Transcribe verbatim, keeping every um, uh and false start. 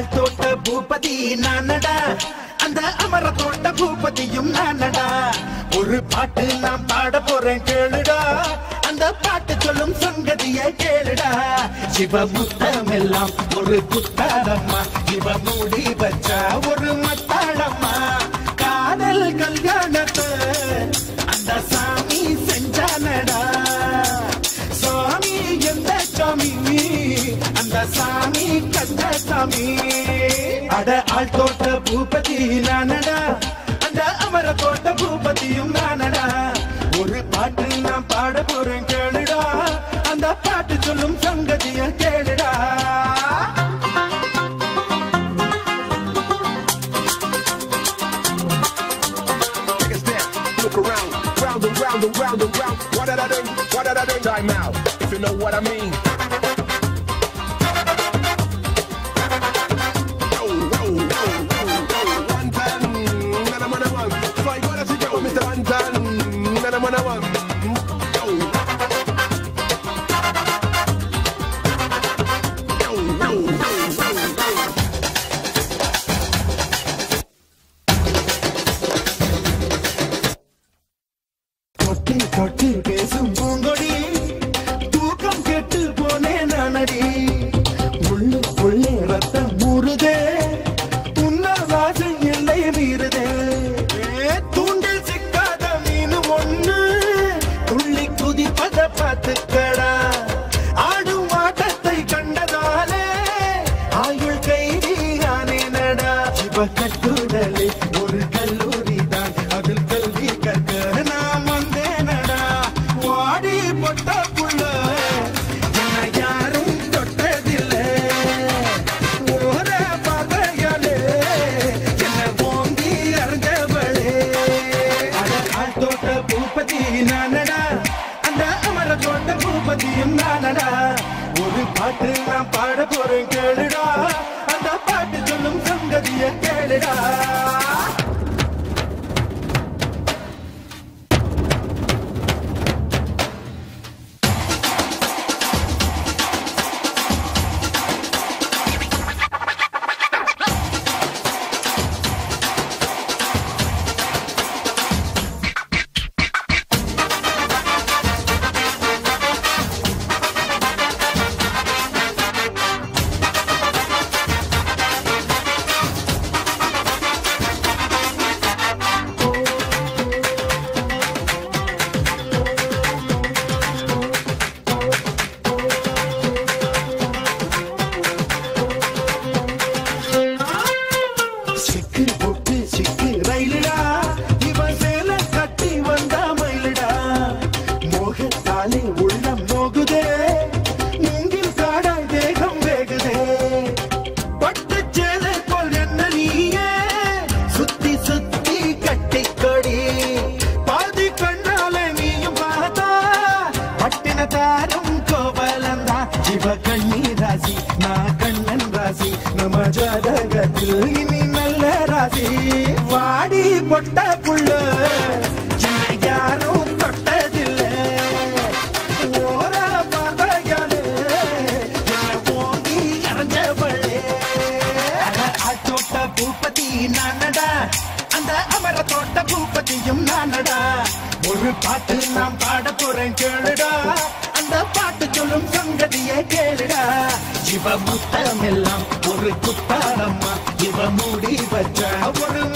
வாழ் தோட்ட பூபதி நானடா, அந்த அமர தோட்ட பூபதியும் நானடா. ஒரு பாட்டு நான் பாட போறேன் கேளுடா, அந்த பாட்டு சொல்லும் சங்கதியை கேளுடா. சிவ முத்தம் எல்லாம் ஒரு குத்தாடம்மா, சிவ மூடி வச்சா ஒரு மத்தாடம்மா. காதல் கல்யாணத்தை அந்த சாமி செஞ்சானடா. சாமி எந்த சாமி? அந்த சாமி கந்த சாமி. அட ஆள் தோட்ட பூபதி நானடா, அந்த அமர தோட்ட பூபதியும் நானடா. ஒரு பாட்டு நான் பாட போறேன் கேளுடா, அந்த பாட்டு சொல்லும் சங்கதியை கேளுடா. Round and round and round and round. What did I do? What did I do? Time out, if you know what I mean. Roll, roll, roll, roll, roll. One ten, and I'm on a one. Five, what does it go, Mister One ten, and I'm on a one. Roll, roll, roll, roll, roll, roll. தொட்டி தொட்டி பேசும் பூங்கொடி, தூக்கம் கெட்டு போனே நானடி. உள்ளுக்குள்ளே ரத்தம் ஊறுதே, உன்னால் வாசல் இல்லை மீறுதே. தூண்டில் சிக்காத மீன் ஒண்ணு, துள்ளி குதிப்பத பார்த்துக்கடா. ஆடும் ஆட்டத்தை கண்டதாலே ஆயுள் கைதி நானே நடா. இவ கட்டுடலே ஒரு கல்லூரி தான், அதில் கல்வி கற்க நான் வந்தேனடா. வாடி பொட்ட புள்ள யாரும் தொட்டதில்லை, ஓர பகையாலே என்ன ஓங்கி அறிஞ்சவளே. அட ஆள் தோட்ட பூபதி நானடா, அந்த அமர தோட்ட பூபதியும் நானடா. ஒரு பாட்டு நான் பாட போறேன் கேளுடா, அந்த பாட்டு சொல்லும் சங்கதியை கேளுடா. நம்ம ஜாதகத்தில் இனி நல்ல ராசி. வாடி பொட்ட புள்ள யாரும் தொட்டதில்லை, ஓர பகையாலே ஓங்கி அறிஞ்சவளே. ஆள் தோட்ட பூபதி நானடா, அந்த அமர தோட்ட பூபதியும் நானடா. ஒரு பாட்டு நான் பாட போறேன் கேளுடா, அந்த பாட்டு சொல்லும் சங்கதியை கேளுடா. இவ முத்தம் எல்லாம் ஒரு குத்தாடம்மா, இவ மூடி வச்சா ஒரு